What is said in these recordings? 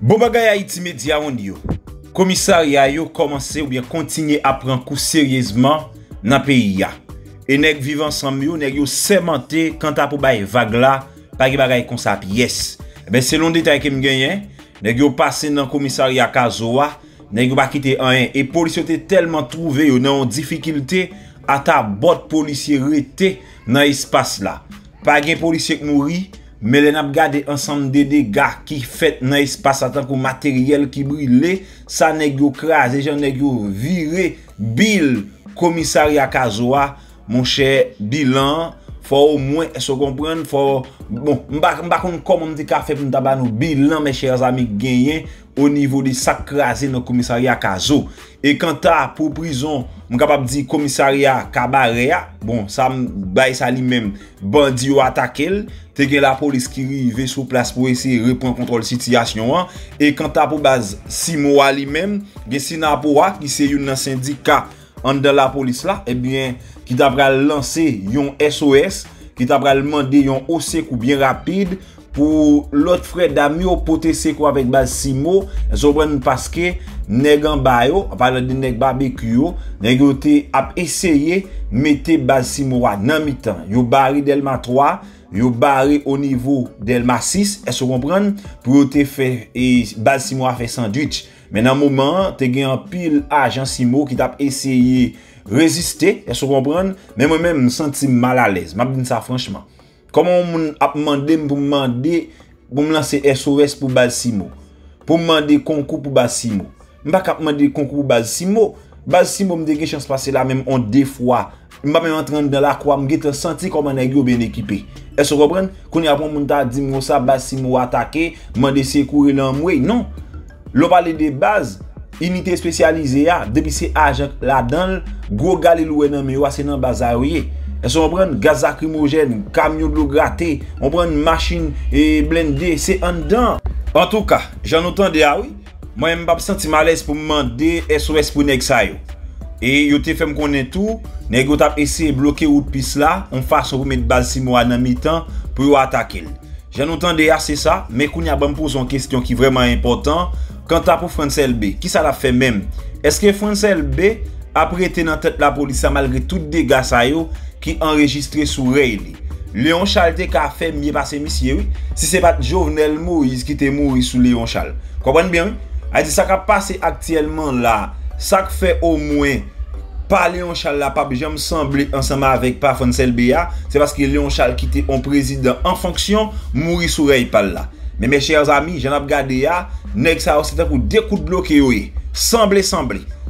Bon bagay Haïti Média on yo. Commissariat yo commencé ou bien continuer à prendre coup sérieusement dans pays ya. Et nèg vivant ensemble yo, nèg yo sémenté quant à pour bail vague là, pas ki bagay comme ça pièce. Ben selon détail que me gagné, nèg yo passé dans commissariat Kazoa, nèg yo pas quitté rien et police yo tellement trouvé yo dans difficulté à ta botte policier rete dans espace là. Pas gen policier qui mouri, mais les n'a gardé ensemble des dégâts qui fait dans espace en tant que matériel qui brûlé, ça nèg yo crasé, j'en nèg yo viré bill commissariat Kazoa, mon cher bilan faut au moins se comprendre, faut bon m'pa konn comment on dit ka fait pour taba nou bilan mes chers amis gagné au niveau des sacs crasés dans commissariat Kazo. Et quant à pour prison, on capable dire commissariat Cabaret, bon ça bail ça lui-même bandi yo attaqué, te gen la police qui rive sur place pour essayer reprendre contrôle situation an. Et quant à pour base Simo lui-même, gen Sinapoa qui c'est un syndicat en de la police là, eh bien qui t'a pral lancer yon SOS, qui t'a pral demander yon OC ou bien rapide pour l'autre frère Damio poter c'est quoi avec base Simo, zoprend parce que nèg en ba yo, parlant de nèg barbecue yo, nèg yo te a essayer mettre base Simo nan mi-temps. Yo barré Delma 3, yo barré au niveau Delma 6, est-ce comprendre pour te faire et base Simo a fait sandwich. Mais dans moment, te gen en pile agent Simo qui t'a essayé résister, est-ce comprendre, mais moi-même me senti mal à l'aise. M'a dit ça franchement. Comment moun a demandé pour me lancer SOS pour Basimo, pour me demander concours pour Basimo. M'pa ka demander concours pour Basimo. Basimo me dégage chance passer là même en deux fois. M'pa même en train dans la croix, me senti comme un nèg bien équipé. Est-ce comprendre qu'on y a bon moun t'a dit moi ça Basimo attaqué, demander secourir là moi. Non. L'on parle de base unité spécialisée a depuis ces agents là-dedans, gros galé loué nan mais c'est dans bazarier. Est-ce qu'on prend gaz lacrymogène, camion de l'eau grattée, on prend machine et blender, c'est en dedans. En tout cas, j'en entendais ah oui, moi même pas senti mal à l'aise pour me demander SOS pour nèg ça yo. Et yo te fait me connaître tout, nèg yo t'a essayé bloquer route piste là, on façon pour mettre Basimo à nan mi-temps pour attaquer. J'en entendais ah c'est ça, mais qu'on y a bon poser une question qui vraiment important. Quant à pour France LB, qui ça l'a fait même? Est-ce que France LB a prêté dans tête la police malgré tout dégâts ça yo qui enregistré sous Rayli? Léon Charles te ka fait mieux passer monsieur oui, si c'est pas Jovenel Moïse qui t'est mort sous Léon Charles. Comprenez bien? A dit ça qui passe actuellement là, ça fait au moins pas Léon Charles là pas jamais semblé ensemble avec pas France LB, c'est parce que Léon Charles qui était un président en fonction mourir sous Rayli par là. Mais mes chers amis, j'en ai regardé ya, nèg sa c'est un coup de coups bloqué yoé. Semblé.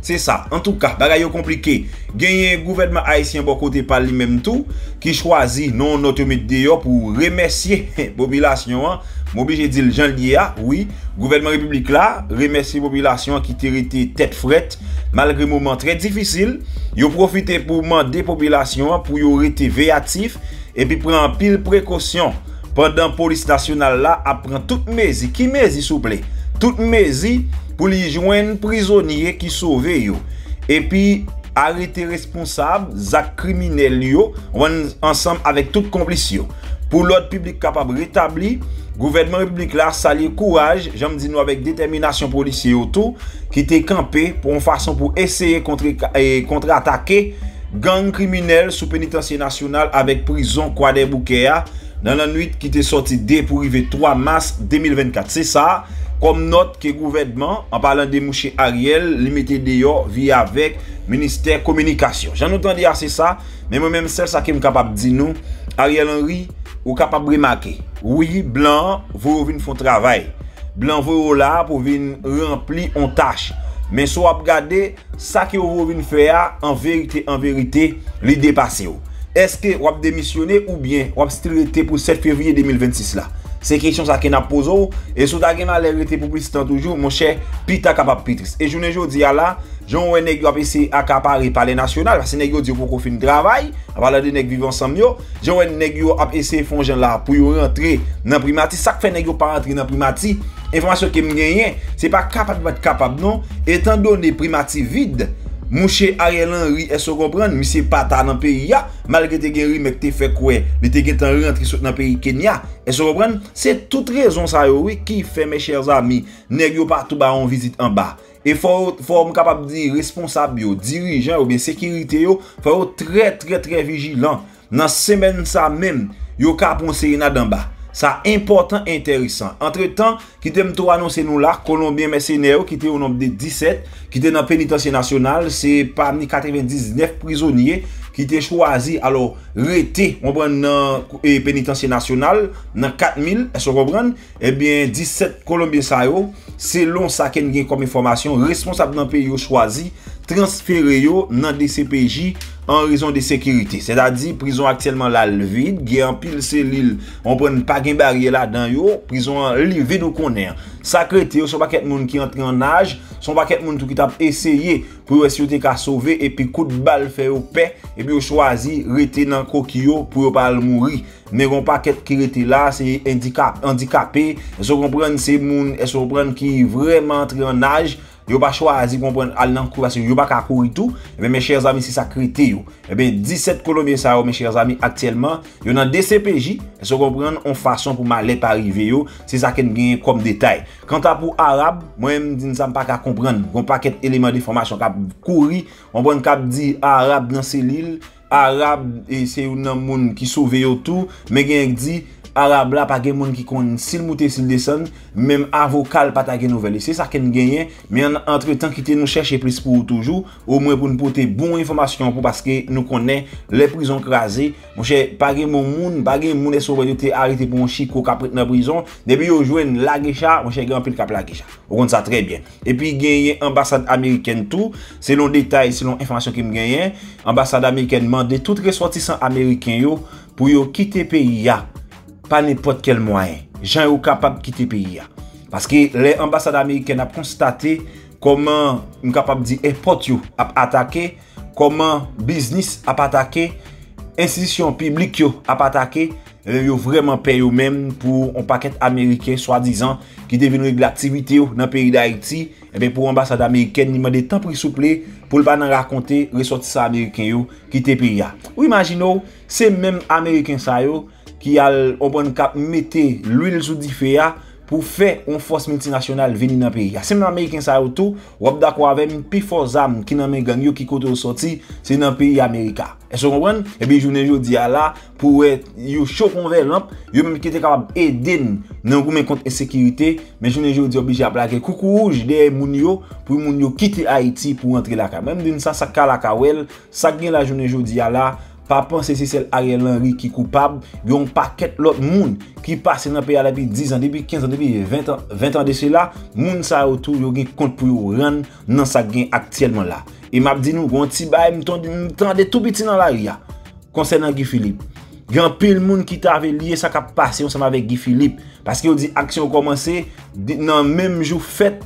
C'est ça. En tout cas, bagay yo compliqué. Gagné gouvernement haïtien bon côté par lui même tout qui choisit non notre média pour remercier population hein. M'obligé dire Jean Liéa, oui, gouvernement république là, remercier population qui été tête frette malgré moment très difficile, yo profité pour demander population pour yo rester véatif et puis prendre pile précaution. Pendant police nationale là apprend toute mesure qui s'il vous plaît toute mesure pour les joindre prisonniers qui sauvé yo et puis arrêter responsable zak criminel yo ensemble avec toute complice yo pour l'ordre public capable rétabli gouvernement république là saluer courage j'aime dire nous avec détermination policier autour qui était campé pour une façon pour essayer contre attaquer gang criminel sous pénitencier national avec prison quoi des bouquets dans la nuit qui était sorti dès pour arriver 3 mars 2024. C'est ça, comme note que gouvernement, en parlant de mouche Ariel, limité dehors, via avec ministère communication. J'en entends dire c'est ça, mais moi-même, c'est ça qui est capable de dire nous, Ariel Henry, ou capable de remarquer. Oui, blanc, vous venez faire travail. Blanc, vous là pour venir remplir en tâche. Mais si vous regardez, ça que vous venez faire, en vérité, les dépasser. Est-ce que vous avez démissionné ou bien vous avez stilité pour 7 février 2026 là? C'est question ça qui n'a posé. Et si vous avez arrêté pour plus de temps toujours, mon cher, pita capable pitris. Et je ne dis là, j'en ai négocié avec ces accaparés par les nationales, parce que négocié pour qu'on finisse le travail, avant la dénégociation vivant ensemble. J'en ai négocié avec ces fonds là pour rentrer dans primati. Ça fait négocier pas rentrer dans primati. Information que je gagne, c'est pas capable de capable non. Étant donné primati vide. Mon cher Ariel Henry, est-ce que vous comprenez? Monsieur Pata dans le pays, malgré que vous fait quoi? Vous avez rentré dans le pays Kenya. Est-ce que vous comprenez? C'est toute raison ça, oui, qui fait, mes chers amis, n'est-ce pas tout bas en visite en bas. Et faut capable de dire responsable, dirigeant ou bien sécurité, il faut très vigilant. Dans semaine ça même, yo ka conseiller na d'en bas. Ça important intéressant. Entre-temps, qui t'aime tout annoncer nous là, Colombien mercenaire qui était au nombre de 17, qui était dans le pénitencier national, c'est parmi 99 prisonniers qui étaient choisi alors rete on prend dans pénitencier national dans 4000 est-ce qu'on comprend et bien 17 Colombiens ça yo selon ça qu'on gagne comme information responsable dans pays choisi transféré yo dans DCPJ en raison de sécurité c'est-à-dire prison actuellement là vide gagne en pile cellule on prend pas gagne barrière là dedans yo prison vide nous connaît sacrété yo son paquet monde qui entre en âge son paquet monde tout qui t'a essayé pour essayer de sauver et puis coup de balle fait au paix et puis choisi rester dans coquillot pour pas mourir mais on paquet qui était là c'est handicapé vous comprenez c'est moun est-ce qu'on prend qui vraiment entre en âge yo pas choisi comprendre à l'encourage yo pas courir tout mais mes chers amis c'est sacrété yo et bien 17 Colombiens ça mes chers amis actuellement yo dans DCPJ est-ce qu'on comprend en façon pour malais pas arriver yo c'est ça qu'on gagne comme détail quant à pour arabe moi même dis ça pas comprendre on paquet éléments d'information cap courir on prend cap dit arabe dans cellule arabe et c'est un monde qui sauve yo tout mais gagne dit arabe là pas gen moun qui connaît s'il monter s'il descend même avocat pas ta gen nouvelle c'est ça qu'on gagne mais entre-temps qui nous chercher plus pour toujours au moins pour nous porter bonne information pour parce que nous connaît les prisons crasées mon cher pas gen moun est arrêté pour un chico qui prête dans prison depuis yo joine la gecha mon cher grand pile cap la gecha on connaît ça très bien et puis gagne ambassade américaine tout selon détail selon information qui me gagne ambassade américaine demande tout ressortissant américain yo pour yo quitter pays ya pas n'importe quel moyen. J'en suis capable de quitter le pays. Parce que les ambassades américaines ont constaté comment nous capable de dire airport a attaqué, comment business a attaqué, institution publique a attaqué, ils ont vraiment payé eux-mêmes pour un paquet américain soi-disant qui devenu de l'activité dans le pays d'Haïti. Et bien pour l'ambassade américaine, ils ont des temps pour soupler pour ne pas raconter les ressortissants américains qui quittent le pays. Ou imaginez, ces mêmes américains ça yo qui a on prend cap mettre l'huile sous du feu pour faire une force multinationale venir dans le pays. C'est même américain ça tout, ou d'accord avec plus force arme qui dans mes gang qui côté sorti, c'est dans pays américain. Est-ce que vous comprenez? Et bien journée jodi là pour être chaud convaincant, yo même qui était capable aider dans goumen contre insécurité, mais journée jodi obligé à plaquer coucou rouge des moun yo pour moun yo quitter Haïti pour entrer là. Même d'une ça la kawel, ça gagne la journée jodi là. Pas penser si c'est Ariel Henry qui est coupable, il y a un paquet l'autre monde qui passe dans le pays depuis 10 ans, depuis 15 ans, depuis 20 ans de cela, moun sa autour yo gen compte pour yo rendre dans sa gen actuellement là. Et m'a dit nous gon ti bay m'tande tout petit dans la ria concernant Guy Philippe. Gen pile moun qui t'avait lié ça cap passer ensemble avec Guy Philippe parce qu'il dit action commencé dans même jour fête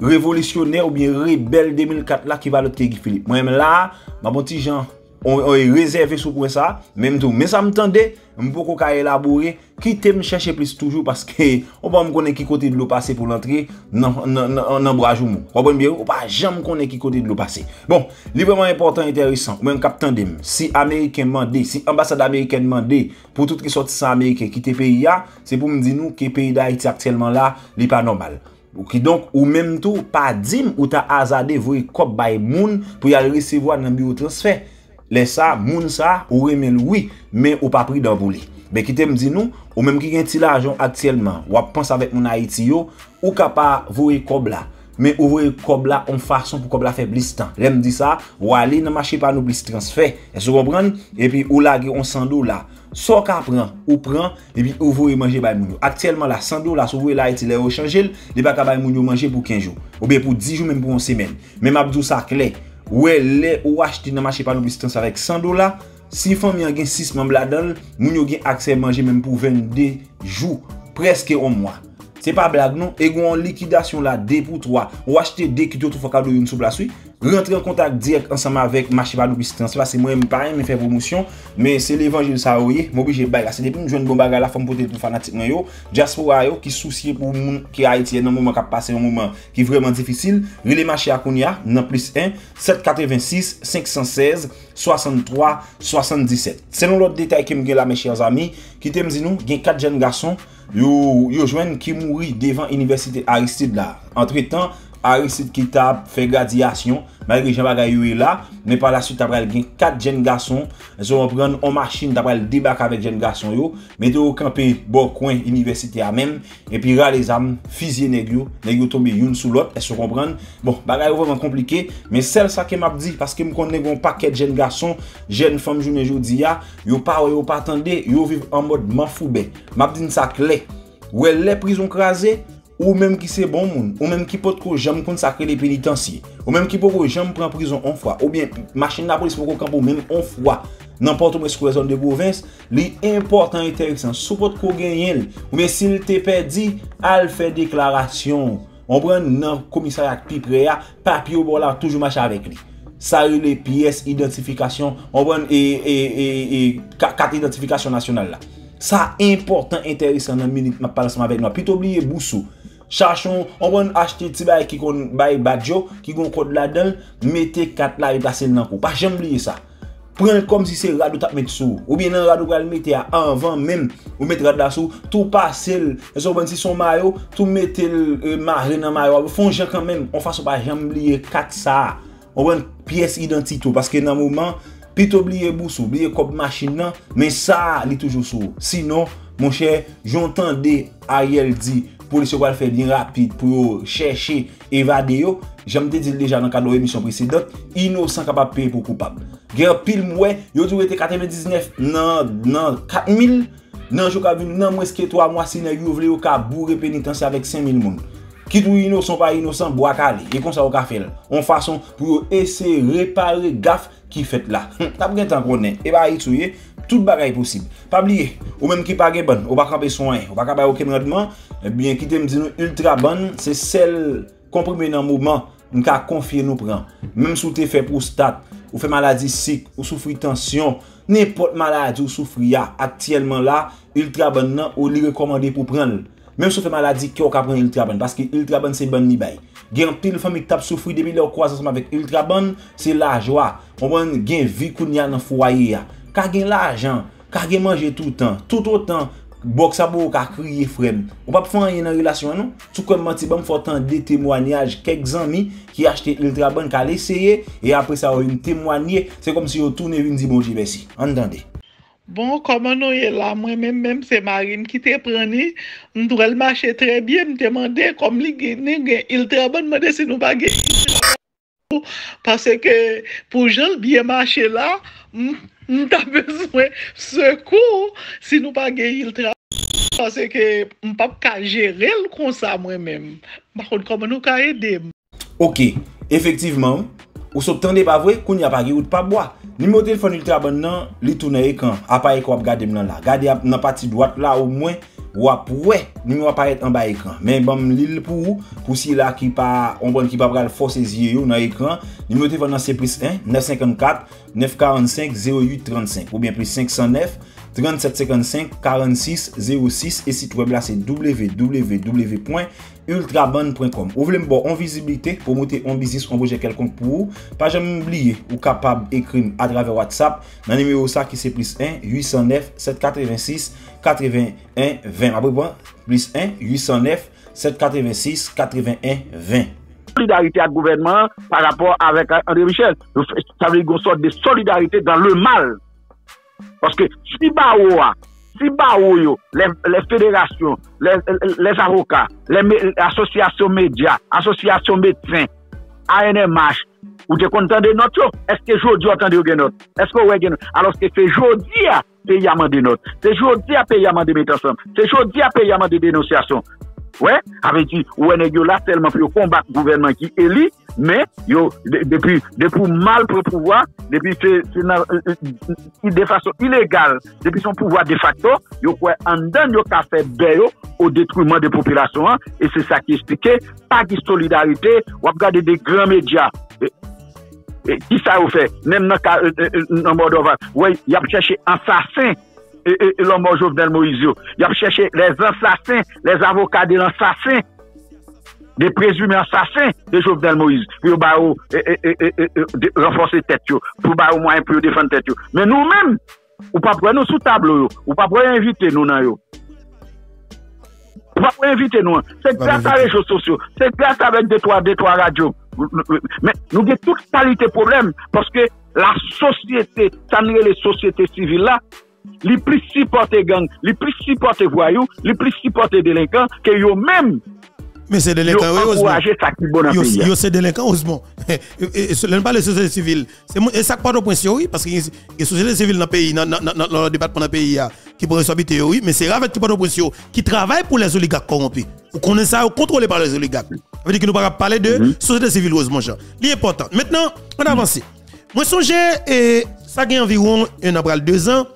révolutionnaire ou bien rebelle 2004 là qui va l'autre Guy Philippe. Moi même là, ma bon petit Jean on est réservé sur point ça même tout mais ça me tendait beaucoup qu'à élaborer qui t'aime chercher plus toujours parce que on pas me connaît qui côté de l'eau passé pour l'entrée non bras jour on bien on pas jamais connaît qui côté de l'eau passé bon li vraiment important intéressant même cap tendez si américain mandé si ambassade américaine mandé pour tout qui sorti ça américain quitter pays là c'est pour me dire nous que pays d'Haïti actuellement là n'est pas normal. Okay, donc, ou même tout pas dim ou ta azadé vous cop by moun pour y aller recevoir dans bureau transfert. Laisse ça, moun ça, ou remel oui, mais ou pas pris dans voler. Mais qui t'aime dit nous, ou même qui gagne ti l'argent actuellement, ou pense avec mon Haïti yo, ou capable voyer cobla, mais ou voyer cobla en façon pour cobla faire blistan. L'aime dit ça, ou aller dans marché pas nous blis transfert. Est-ce que vous comprenez? Et puis ou la on $100. Soit qu'a prend ou prend et puis ou voyer manger bay moun yo. Actuellement là $100 ou voyer la Haïti les rechanger, les pas bay moun yo manger pour 15 jours ou bien pour 10 jours même pour une semaine. Mais m'a dit ça clair. Ouais, les ou acheter dans marché pas nous distance avec $100, si famille a gain 6 membres là-dedans, moun yo gain accès manger même pour 22 jours, presque un mois. C'est pas blague non, et gon liquidation là 2 pour 3. Ou acheter 2 kg de cadeau une sous place, rentrer en contact direct ensemble avec Machiba Loubistan. C'est parce que moi, je ne fais pas faire promotion, mais c'est l'évangile ça, oui. Je suis obligé de faire. C'est depuis que je joue une bonne bagarre, la femme pour tout fanatique. Diaspora qui soucie pour les gens qui haïtiens, dans le moment qui a passé un moment qui est vraiment difficile. Relais Machia Kounia, non plus 1, 786 516 63 77. Selon l'autre détail que je me là, mes chers amis, qui te dit nous, il y a 4 jeunes garçons qui mourent devant l'université Aristide là. Entre temps, Aristide qui t'a fait graduation, malgré Jean-Baptiste Aristide là, mais par la suite, après, il y a 4 jeunes garçons, ils vont prendre en machine, après, le débarque avec jeunes garçons, yo, mettez au campé, bon coin, université à même, et puis, là, les âmes, fusillés, négio tombé une sous l'autre, elles se comprennent. Bon, bagaille vraiment compliqué, mais celle ça que m'a dit, parce que me connais un paquet de jeunes garçons, jeunes femmes, journée, aujourd'hui, yo pas attendé, yo vivent en mode manfoubé. M'a dit ça clé, ou elle les prisons crasées, ou même qui c'est bon monde, ou même qui peut que j'aime consacrer les pénitenciers, ou même qui peut que j'aime prendre prison en fois, ou bien machine la police pour qu'on même en fois, n'importe où est-ce que les zones de province, les importants et intéressants, sous votre qu'on gagne, mais s'il te perdu, al fait déclaration, on prend un commissariat qui près, papier au bord là, toujours marcher avec lui. Ça a eu les pièces, identification, on prend et carte identification nationale là. Ça important, intéressant dans minute, ma parle avec nous. Puis oublier Boussou. Cherchons, on va acheter des bail qui ont badjo, qui ont code là-dedans, mettez 4 là et passez dans coup. Pas jamais oublier ça. Prenez comme si c'est radou t'a mettre sous ou bien un radou va le mettre à avant même ou mettre radou là sous tout passer so bon si son maillot, tout mettre marrer dans maillot. Font gens quand même, on fasse pas jamais oublier 4 ça. On prend pièce identité parce que dans le moment puis t'oublier Boussou, oublier comme machine, mais ça, il est toujours sous. Sinon, mon cher, j'entendais Ariel dit, pour les choses faire bien rapide, pour chercher, évader, j'aime te dire déjà dans le cadre de l'émission précédente, innocent capable de payer pour coupable. Guerre pile, mouais, yo toujours été 99, non, 4000, non, je suis non, moins que 3 mois, si vous voulez, vous bourré pénitence avec 5000 personnes. Qui tout innocent, pas innocent, bois calé, et comme ça, au café, on façon pour essayer de réparer gaffe qui fait là. T'as bien temps qu'on est, et bah, il souille, tout bagaille possible. Pas oublier, ou même qui pas bonne, ou pas camper soin, ou pas camper aucun rendement, eh bien, qui te dit nous ultra bonne, c'est celle comprimée dans le mouvement, nous qu'a confié nous prend. Même si tu fait prostate, ou fait maladie cycle, ou souffre tension, n'importe maladie ou souffre actuellement là, ultra bonne, ou lui recommander pour prendre. Même si vous avez maladie, vous pouvez prendre Ultraban parce que Ultraban c'est bon ni bail. Il y a une famille qui a souffert depuis leur croissance avec Ultraban, c'est la joie. On prend une vie qu'on y a dans le foyer. Quand on a l'argent, quand on mange tout le temps, tout autant, boxe à bout, quand on crie frère. On ne peut pas faire une relation, non? Tout comme Mantibam, il faut entendre des témoignages, quelques amis qui achètent Ultraban, qui ont essayé, et après ça, ils ont témoigné. C'est comme si on tournait une dit bon, j'y vais ici. Entendez. Bon, comment nous est là, moi-même, c'est Marine qui te prenait. Nous devons marcher très bien. Me demander comme il travaille, me demander si nous pas parce que pour gens bien marcher là, nous avons besoin de secours si nous pas il travaille. Parce que nous ne pouvons pas gérer le comme ça moi-même. Par contre, comment nous pouvons aider? Ok, effectivement. Ou s'obtenez pas vrai, qu'on n'y a pas de pas bois. Numéro de téléphone ultra bon nan, li tourne écran. Appareil qu'on a gardé nan la. Gardez nan partie droite là au moins. Ou après, numéro apparaît en bas écran. Mais bon, l'île pour si là qui pas, on bon qui pas pral force yeux yo dans écran. Numéro de téléphone c'est plus 1 954 945 08 35 ou bien plus 509 3755 46 06 et site web là c'est www.ultraban.com. Ou voulez bon en visibilité pour monter en business, on projet quelconque pour vous. Pas jamais oublier ou capable écrire à travers WhatsApp dans numéro ça qui c'est plus 1 809 786 81 20. Après bon, plus 1 809 786 81 20. Solidarité à gouvernement par rapport avec André Michel. Ça veut dire une sorte de solidarité dans le mal. Parce que si les fédérations, les avocats, les associations médias, associations médecins, ANMH, ou de content de notre, est-ce que aujourd'hui on entend de notre? Est-ce que ouais notre? Alors que c'est aujourd'hui à paiement de notre, c'est aujourd'hui à paiement de métention, c'est aujourd'hui à paiement de dénonciation. Ouais, avec dit ouais négio là tellement pour combattre le gouvernement qui élit, mais yo depuis mal pour pouvoir, depuis de façon illégale, depuis son pouvoir de facto, yo quoi en donne yo ka fait béo au détriment des populations et c'est ça qui explique pas de solidarité, ou regarder des grands médias qui ça vous fait? Même dans Moldova, oui, il y a cherché assassin, l'homme Jovenel Moïse. Il y a cherché les assassins, les avocats des assassins, des présumés assassins de Jovenel Moïse, pour renforcer tête, pour au moins pour défendre tête. Mais nous-mêmes, ou pas pour nous sous table, ou pas pour inviter nous dans yo. Ou pas pour inviter nous. C'est grâce à les réseaux sociaux, c'est grâce avec des trois radios. Mais nous avons toute qualité de problème parce que la société, ça n'est les sociétés civiles là, les plus supportés gangs, les plus supportés voyous, les plus supportés délinquants, que eux-mêmes. Mais c'est délinquant, heureusement. C'est délinquant, heureusement. Et pas les sociétés civiles. Et ça, pas de point, oui, parce que les sociétés civiles dans le pays, dans le département du pays, qui pourraient s'habiter, oui, mais c'est avec qui pas de point, qui travaillent pour les oligarques corrompus. Vous connaissez ça, vous contrôlez par les oligarques. Ça veut dire que nous ne parlons pas parler de société civile, heureusement, Jean. L'important. Maintenant, on avance. Moi, songe, ça a environ 1 an, 2 ans,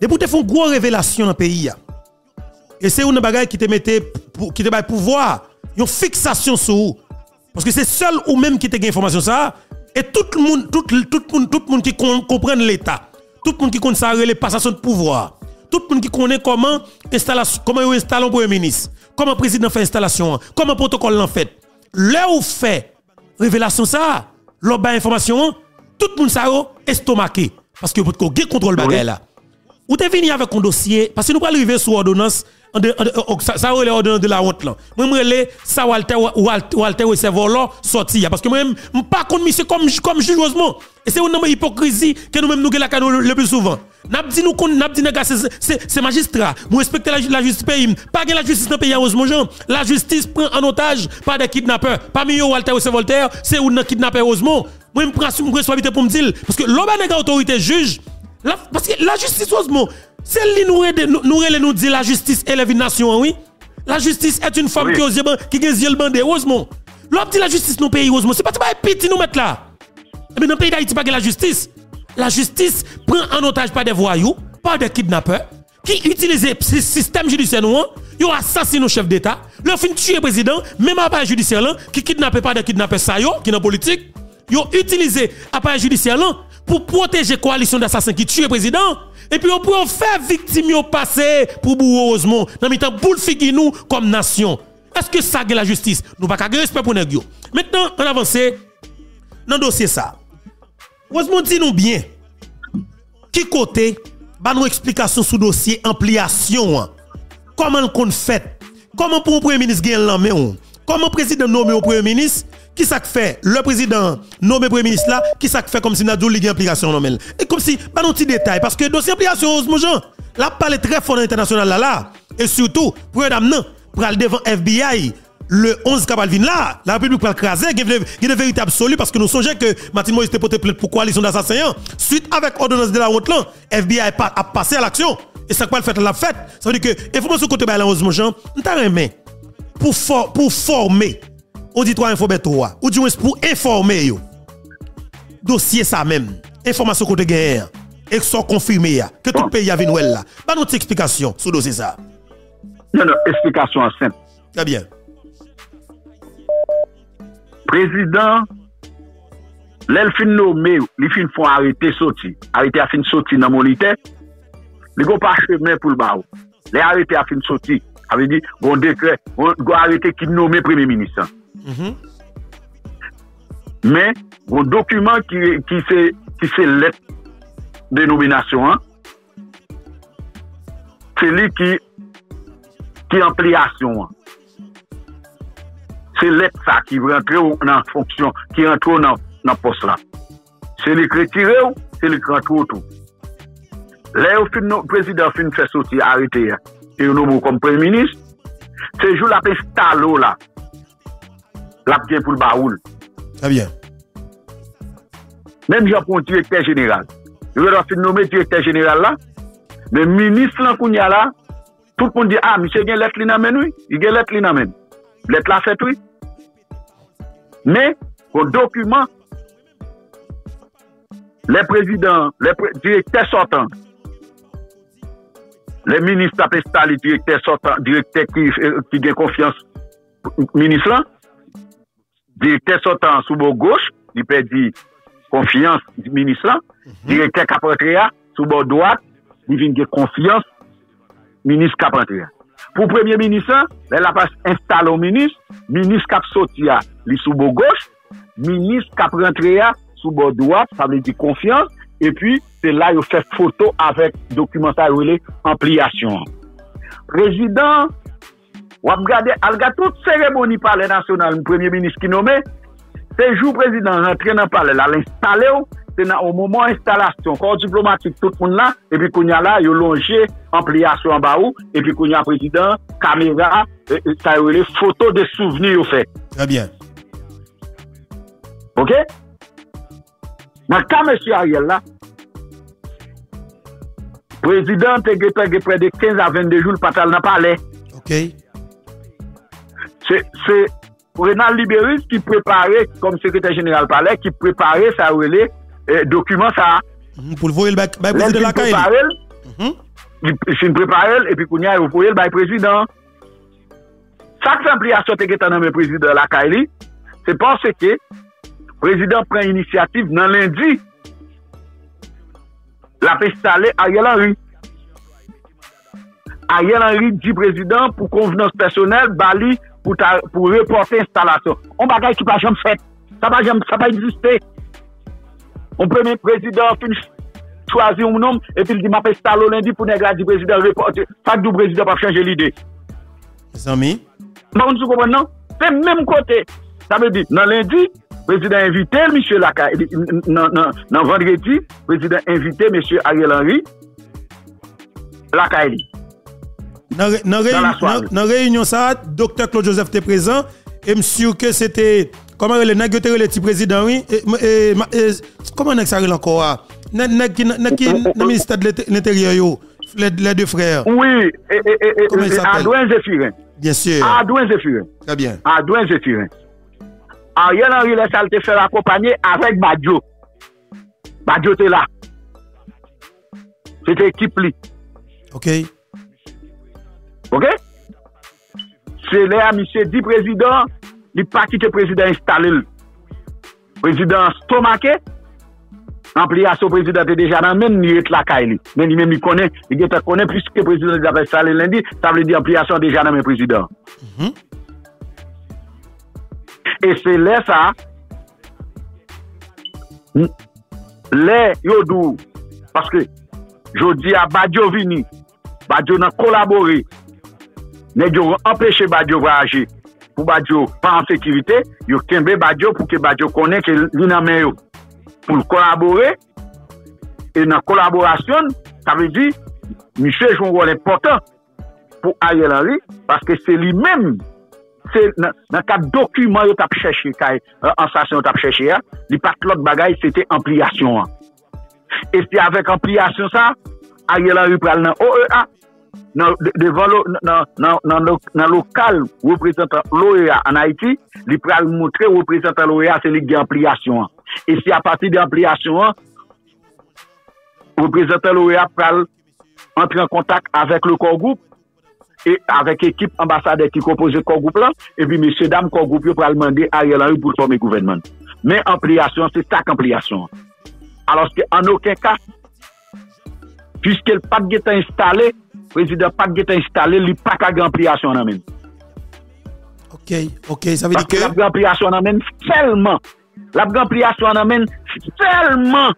depuis que tu fais une grosse révélation dans le pays. Et c'est une bagaille qui te mettait pouvoir. Une fixation sur vous. Parce que c'est seul ou même qui te gagne information ça. Et tout le monde qui comprend l'État. Tout le monde qui connaît ça, les passations de pouvoir. Tout le monde qui connaît comment vous installez un premier ministre. Comment le président fait installation. Comment le protocole l'en fait. Là où fait révélation ça. L'objet information. Tout le monde ça est estomaqué. Parce que vous avez contrôle bagaille là. Vous êtes venu avec un dossier. Parce que nous allons arriver sous ordonnance. Ça ou les ordonnances de la honte là. Moi les ça Walter ou cerveau là sorti parce que moi même pas contre monsieur comme jugement et c'est une hypocrisie que nous même nous la le plus souvent. N'a dit nous n'a dit c'est magistrat, nous respecter la justice pays, pas la justice dans pays heureusement Jean. La justice prend en otage pas des kidnappeurs, pas mieux Walter ou Voltaire, c'est un kidnappeur heureusement. Moi me prends responsabilité pour me dire parce que l'homme n'a autorité juge parce que la justice heureusement c'est lui nous dit la justice élève une nation, oui. La justice est une femme oui. Qui a le bandé, heureusement. L'homme dit la justice nous pays, heureusement. C'est pas un petit nous mettre là. Mais dans le pays d'Haïti, pas que la justice. La justice prend en otage pas des voyous, pas des kidnappeurs, qui utilisent le système judiciaire, nous, ils assassinent nos chefs d'État, ils ont fini de tuer le président, même appareil judiciaire, qui kidnappent pas des kidnappeurs, ça, qui sont politique. Ils ont utilisé appareil judiciaire pour protéger la coalition d'assassins qui tue le président. Et puis on peut faire victime au passé pour bourreau heureusement. Dans le temps, boule figure nous comme nation. Est-ce que ça a la justice? Nous n'avons pas de respect pour nous. Maintenant, on avance dans le dossier ça. Heureusement, dis-nous bien. Qui côté, bah nous explication sur le dossier ampliation. Comment qu'on fait? Comment pour le Premier ministre gagne l'an? Comment le président nomme au Premier ministre? Qui ça fait? Le président nomme le Premier ministre là, qui ça fait comme si nous avons une implication nommée? Et comme si, pas un petit détail, parce que dossier implication, heureusement, Jean, la parle très fort dans l'international là. Et surtout, pour dame non, pour aller devant FBI, le 11 Cabalvin là, la République pour craser, il y a une vérité absolue, parce que nous songeons que Martine Moïse était porté plainte pour coalition d'assassins. Suite avec ordonnance de la honte là, FBI a passé à l'action. Et ça quoi le fait la fête? Ça veut dire que, information côté là, heureusement, Jean, nous t'en remets pour former. On dit 3 infobet 3. Ou du moins pour informer yo. Dossier ça même. Information qu'on te gagne. Et que soit confirmé. Que tout le pays a vu là. Pas notre explication sur le dossier ça. Non, non, explication simple. Très bien. Président, l'elfin nommé, les fins font arrêter sorti. Arrêter à fin sorti dans mon litère. Les gars pas chemin pour le barreau. Les arrêter à fin sorti. Avait dit, bon décret, on doit arrêter qui nomme Premier ministre. Mais, un document qui c'est lettre de nomination, hein? C'est lui qui ampliation. Hein? C'est lettre ça qui veut entrer en fonction, qui rentre dans poste là. C'est lui qui retire, c'est lui qui rentre autour. Là, le président fin fait sortir, arrêter, et nous nomme comme Premier ministre. C'est jour la peste talo là. La bien pour le baoul. Très bien. Même j'ai pour un directeur général. Je vais nommer directeur général là. Mais ministre là, qu'on y a là, tout le monde dit, ah, monsieur, il y a l'être l'inamen, oui. Il y a l'être l'inamen. L'être la fait, oui. Mais, au document, les présidents, les directeurs sortants, les ministres appellent ça les directeurs sortants, directeurs qui ont confiance, ministre là. Directeur sortant sous mon gauche, il peut dire confiance du ministre là, directeur qui a rentré là, sous bord droite, il vient de confiance ministre qui a rentré là. Pour premier ministre, elle a installé au ministre qui a sorti là, il sous bord gauche, ministre qui a rentré là, sous bord droite, ça veut dire confiance, et puis c'est là il fait photo avec document ça relé ampliation. Président, on regarde toute cérémonie palais national, le premier ministre qui nommé, c'est jour président rentré dans palais là, l'installer c'est au moment installation corps diplomatique tout le monde là et puis qu'on y a là il longé ampliation en bas et puis qu'on y a président caméra ça relé photo de souvenirs fait. Très bien. OK? Dans cas monsieur Ariel là, président est près de 15 à 22 jours le patal dans palais. OK. C'est Renald Lubérus qui préparait, comme secrétaire général parlait, qui préparait sa relais, document ça. Pour le voir, le président de la CAI. Il préparait, et puis il y a le président. Ça que l'ampliation est nommé président de la CAI, c'est parce que le président prend initiative dans lundi. La installé Ariel Henry. Ariel Henry dit président pour convenance personnelle, Bali. Pour reporter l'installation. On bagaille qui ne va jamais faire. Ça va exister. On premier président choisit un homme et puis il dit ma installé lundi pour négler du président reporter. Pas du président pas changer l'idée. Mes amis. Non, vous comprenez non? C'est même côté. Ça veut dire, dans lundi, le président invité monsieur Laka. Dans vendredi, le président invité monsieur Ariel Henry. Laka Eli. Dans la réunion, ça, docteur Claude Joseph était présent et me suis que c'était. Comment le négociateur le petit président, oui. Comment est-ce que ça encore? Le ministère de l'Intérieur, les deux frères. Oui, Adouane Zéphirin. Bien sûr. Adouane Zéphirin. Très bien. Adouane Zéphirin. Ariel Henry laisse le faire accompagner avec Badjo. Badjo était là. C'était équipe li. OK. OK? C'est là, monsieur dit président, il n'y a pas quitté le président installé. Le président stomaqué, ampliation président est déjà dans même il est là, même il connaît, puisque le président est installé lundi, ça veut dire ampliation déjà dans le président. Et c'est là ça, les yodou, parce que je dis à Badjo Vini, Badjo n'a collaboré. Nous empêcher Badjo de voyager pour Badjo pas en sécurité. Nous avons Badjo pour que Badjo connaisse que l'Inamé pour collaborer. Et dans la collaboration, ça veut dire Michel joue un rôle important pour Ariel Henry parce que c'est lui-même. C'est dans le document que tu as cherché, en station que tu as cherché, il n'y a pas de l'autre bagaille, c'était ampliation. Et c'est avec ampliation ça, Ariel Henry prend dans OEA. Devant le local représentant l'OEA en Haïti, il peut montrer le représentant l'OEA, c'est les ampliations. Et si à partir d'ampliations, le représentant l'OEA peut entrer en contact avec le corps groupe et avec l'équipe ambassadeur qui compose le corps groupe là, et puis messieurs, dames, corps groupe, peut demander à Ariel Henry pour former le gouvernement. Mais ampliation, c'est ça qu'ampliation. Alors qu'en aucun cas, puisque le pacte est installé, président Pâques est installé, il n'y a pas qu'à l'ampliation. OK, ça veut dire que... L'ampliation amène seulement. L'ampliation amène seulement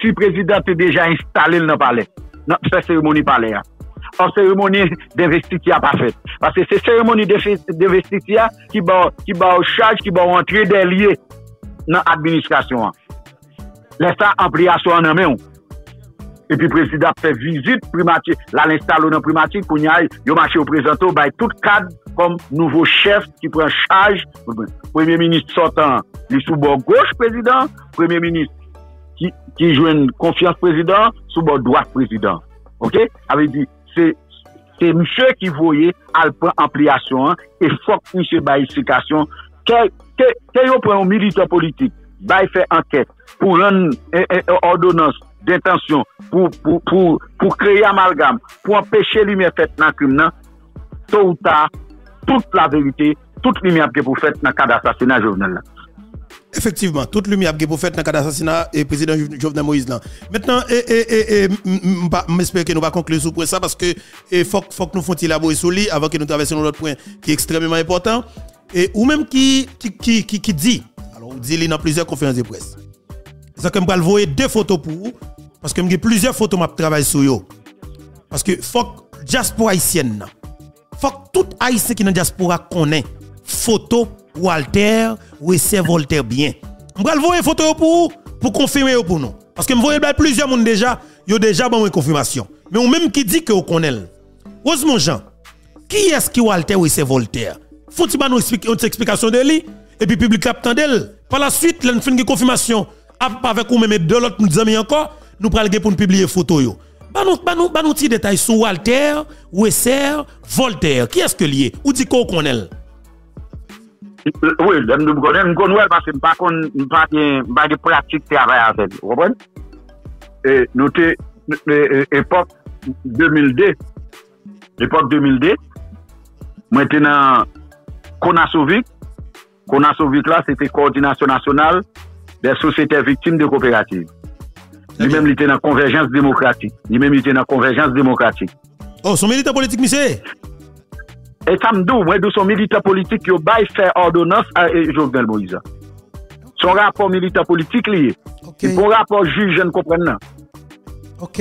si le président est déjà installé dans le palais. Dans la cérémonie palais. En cérémonie d'investiture pas faite. Parce que c'est cérémonie d'investiture qui va en charge, qui va entrer des liés dans l'administration. Laissez l'ampliation en amène. Et puis, le président fait visite primatique. Là, l'installe dans primatique, pour y aller, il marche au présentant, bah, tout cadre comme nouveau chef qui prend charge. Premier ministre sortant, il sous bord gauche, président. Premier ministre qui joue une confiance, président, sous bord droite, président. OK? Avait dit, c'est monsieur qui voyait, elle prend ampliation, et faut que monsieur bah, explication. Quel prend un militant politique, bah, il fait enquête pour une ordonnance d'intention pour créer amalgame, pour empêcher lumière faite dans le crime, tôt ou tard, toute la vérité, toute lumière que vous faites dans le cas d'assassinat Jovenel. Effectivement, toute lumière qui est faite dans le cas d'assassinat et président Jovenel Moïse. Maintenant, j'espère que nous ne va pas conclure sur ça parce que il faut que nous fassions élaborer sur lui avant que nous traversions l'autre point qui est extrêmement important. Et ou même qui dit, alors on dit dans plusieurs conférences de presse. Ça que je vais vous deux photos pour vous parce que j'ai plusieurs photos que je travaille sur vous. Parce que faut que la diaspora haïtienne, faut que tout haïtien qui est dans la diaspora connaît photo Walter ou c'est Voltaire bien. Je vais vous une photo pour confirmer pour nous. Parce que je vois plusieurs monde déjà, ils ont déjà une confirmation. Mais on même qui dit que vous connaissez. Heureusement Jean, qui est-ce qui Walter ou c'est Voltaire? Faut-il nous expliquer une explication de lui et puis public captant d'elle. Par la suite, nous faisons une confirmation avec vous même de l'autre nous amis encore, nous parlons pour publier photo yo. Nous petit détail sur Walter ou c'est Voltaire. Qui est-ce que lié ou dit qu'on connaît? Oui, je me connais, parce que je n'ai pas de pratique de travail avec. Vous comprenez? Et notez l'époque 2002. L'époque 2002, maintenant, Konasovic là, c'était coordination nationale des sociétés victimes de coopératives. Lui-même, il était dans la convergence démocratique. Oh, son militant politique, monsieur? Et ça me dit, moi, de son militant politique, il a fait ordonnance à Jovenel Moïse. Son rapport militant politique lié. Okay. Son rapport juge, je ne comprends pas. Ok.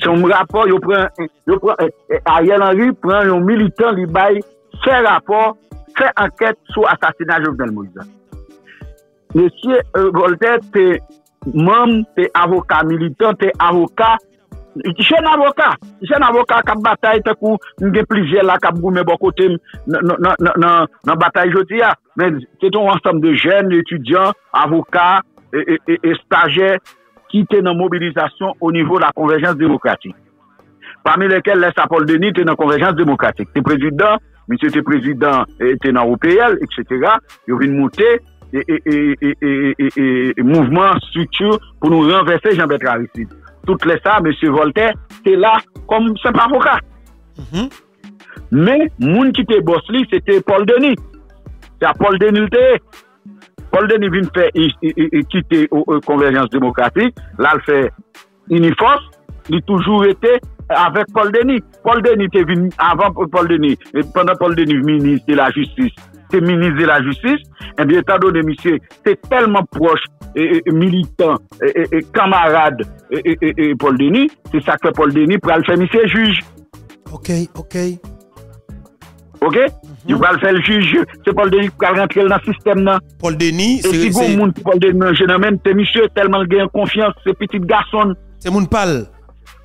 Son rapport, il prend. Ariel Henry prend un militant, il baille, fait rapport, fait enquête sur l'assassinat de Jovenel Moïse. Monsieur Voltaire, t'es membre, t'es avocat militant, t'es avocat. Jeune avocat qui a bataille, il y a plusieurs là qui ont mis beaucoup de dans la bataille aujourd'hui. Mais c'est un ensemble de jeunes, étudiants, avocats et stagiaires qui étaient dans la mobilisation au niveau de la convergence démocratique. Parmi lesquels, les Paul Denis était dans la convergence démocratique. C'est président, monsieur était président, était dans l'OPL, etc. Il vient monter et mouvement, structure pour nous renverser Jean-Baptiste Aristide. Tout les ça, M. Voltaire, c'est là comme simple avocat. Mais, le monde qui était boss, c'était Paul Denis. C'est à Paul Denis. Paul Denis vient faire quitter la convergence démocratique. Là, il fait Uniforce. Il a toujours été avec Paul Denis. Paul Denis était venu avant Paul Denis. Et pendant Paul Denis, ministre de la Justice. C'est ministre de la Justice. Et bien, étant donné, monsieur, c'est tellement proche. Et militant, et camarade et Paul Denis, c'est ça que Paul Denis pour le faire monsieur juge. Ok? Il va le faire le juge, c'est Paul Denis qui va rentrer dans le système. Paul Denis, c'est... Et si vous monde Paul Denis, je n'ai même pas monsieur tellement il a confiance, c'est petit garçon. C'est mon pal.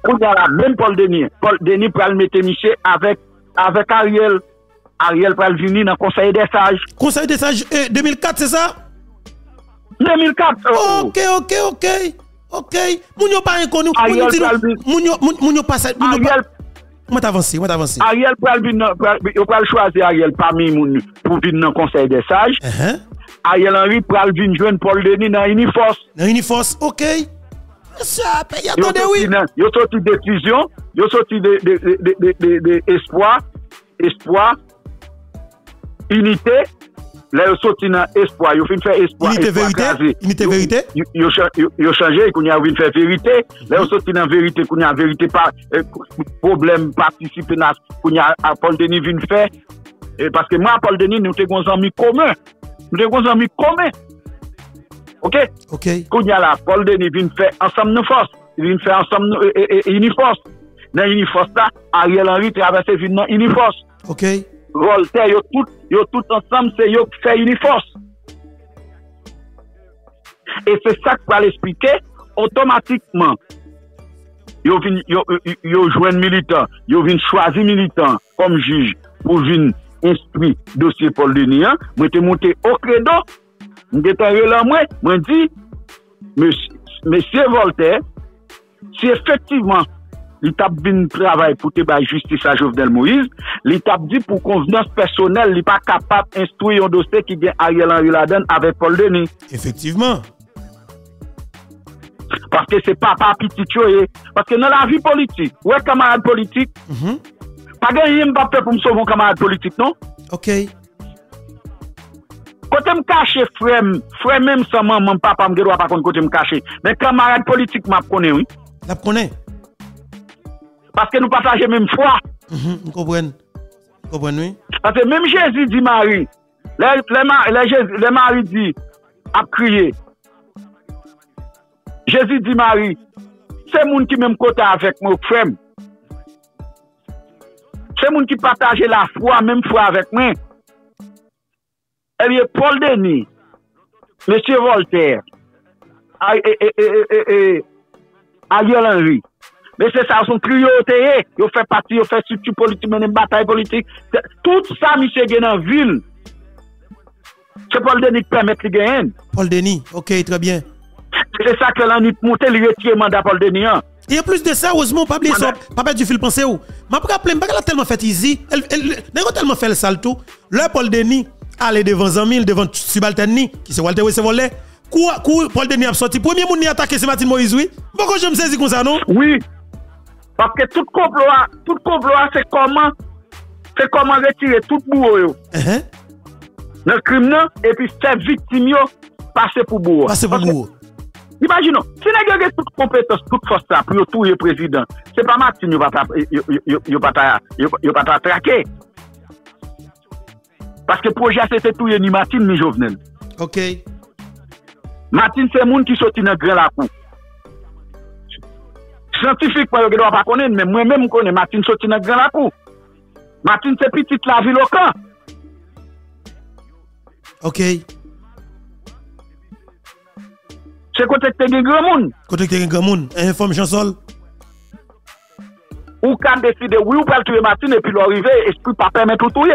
Même Paul Denis pour le mettre monsieur avec Ariel. Ariel pour le venir dans le Conseil des Sages. Conseil des Sages 2004, c'est ça? 2004. Ok. Moun yo pa inconnu. Moun yo pa avancé. Ariel pral choisir Ariel parmi moun pour venir dans Conseil des Sages. Ariel Henry pral venir joindre Paul Denis dans Uniforce. OK. Ça paye attendez oui. Yo sorti de fusion, yo sorti de espoir unité. Là, ils sortent dans espoir, ils font faire espoir. Unité vérité. Ils changent, ils font vérité. Là, ils sortent dans vérité, ils font vérité par problème, participer dans Paul Denis vient faire. Parce que moi, Paul Denis, nous avons des amis communs. OK. Quand là, Paul Denis vient faire ensemble nos forces. Il vient faire ensemble Uniforce. Dans Uniforce, Ariel Henry traverse dans Uniforce. OK. Voltaire, tout ensemble, c'est yo qui fait Uniforce. Et c'est ça que va l'expliquer automatiquement. Yo joignent militant, yo vient choisir militant comme juge pour venir instruire dossier Paul Denis. Moi te monté au credo, moi dit monsieur Voltaire, si effectivement l'étape vient travail pour te bailler justice à Jovenel Moïse. L'étape dit pour convenance personnelle, il n'est pas capable d'instruire un dossier qui vient Ariel Henry Laden avec Paul Denis. Effectivement. Parce que c'est papa petit choye. Parce que dans la vie politique, ouais camarade politique, pas gagner un papier pour me sauver un camarade politique, non? OK. Quand Côté me cacher, frère même sans maman, papa, je ne dois pas côté me cacher. Mais camarade politique, je connais, oui. Je connais. Parce que nous partageons même foi. Vous comprenez? Vous comprenez, oui. Parce que même Jésus dit Marie, le Marie dit, a crié. Jésus dit Marie, c'est moun qui même côté avec moi, frère. C'est moun qui partage la foi, même foi avec moi. Paul Denis, Monsieur Voltaire, Ariel Henry. Mais c'est ça, son priorité. Ils fait partie, ils fait structure politique, ils bataille politique. Tout ça, monsieur gagne en ville. C'est Paul Denis qui permet de gagner. Paul Denis, ok, très bien. C'est ça que l'on a monté le retirement de Paul Denis. Et en plus de ça, heureusement, pas oublier ça, pas du fil penser où. Mais pourquoi elle a tellement fait easy, elle a tellement fait le salto. Le Paul Denis aller devant Zamil, devant Subalterni, qui c'est Walter Voltaire. Paul Denis a sorti. Premier monde qui a attaqué, c'est Martine Moïse, oui. Pourquoi je me saisis comme ça, non? Oui. Parce que tout complot, c'est comment retirer tout bourreau. Le criminel, et puis cette victime, passer pour bourreau. Passer pour bourreau. Imaginons, si nous avons toute compétence, toute force pour tout le président, ce n'est pas Martine qui va pas traquer. Parce que le projet, c'était tout, ni Martine, ni Jovenel. Ok. Martine, c'est le monde qui sortit dans le grand la cour. Scientifique, je ne dois pas connaître, mais moi-même, je connais Martine sortit dans le grand la cour. Martine, c'est petite la ville au camp. Ok. C'est côté que tu as un grand monde. Côté que tu as un grand monde. Informe Jean-Sol. Ou quand décider, oui, ou pas tuer Martine, et puis l'arrivée, et puis pas permettre tout.